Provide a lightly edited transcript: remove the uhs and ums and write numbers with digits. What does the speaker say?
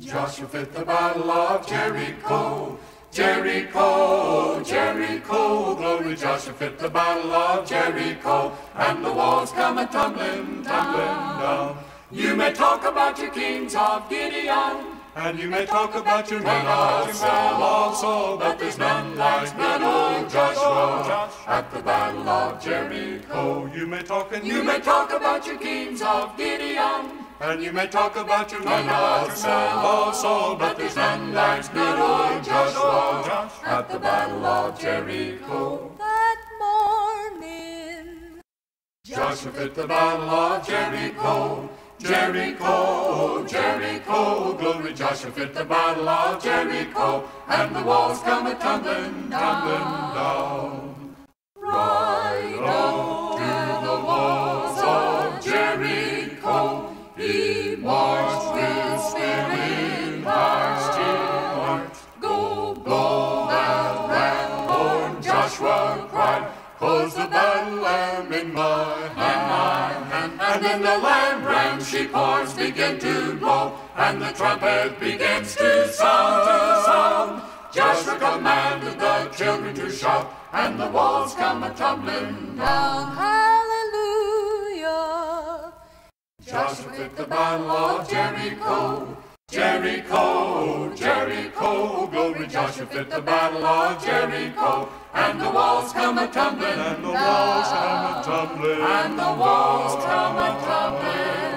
Joshua fought the battle of Jericho, Jericho, Jericho. Glory, Joshua fought the battle of Jericho, and the walls come a-tumbling, tumbling down. You may talk about your kings of Gideon, and you may talk about your men of Saul also, but there's none like good old Joshua at the battle of Jericho. You may talk about your kings of Gideon, and you may talk about your men of Saul also, but there's none like good old Joshua at the battle of Jericho. That morning, Joshua fought the battle of Jericho, Jericho, Jericho. Glory, Joshua fought the battle of Jericho, and the walls come a-tumbling, tumbling down. Right up to the walls of Jericho, he marched with swelling heart. Go blow that ram horn, Joshua cried, 'cause the battle lamb in my hand. And then the lamb ram, sheep horns begin to blow, and the trumpet begins to sound, Joshua commanded the children to shout, and the walls come a-tumbling down. Hallelujah! Joshua fought the battle of Jericho, Jericho, Jericho. Glory, Joshua fought the battle of Jericho, and the walls come a-tumbling, and the walls come a-tumbling, and the walls come a-tumbling.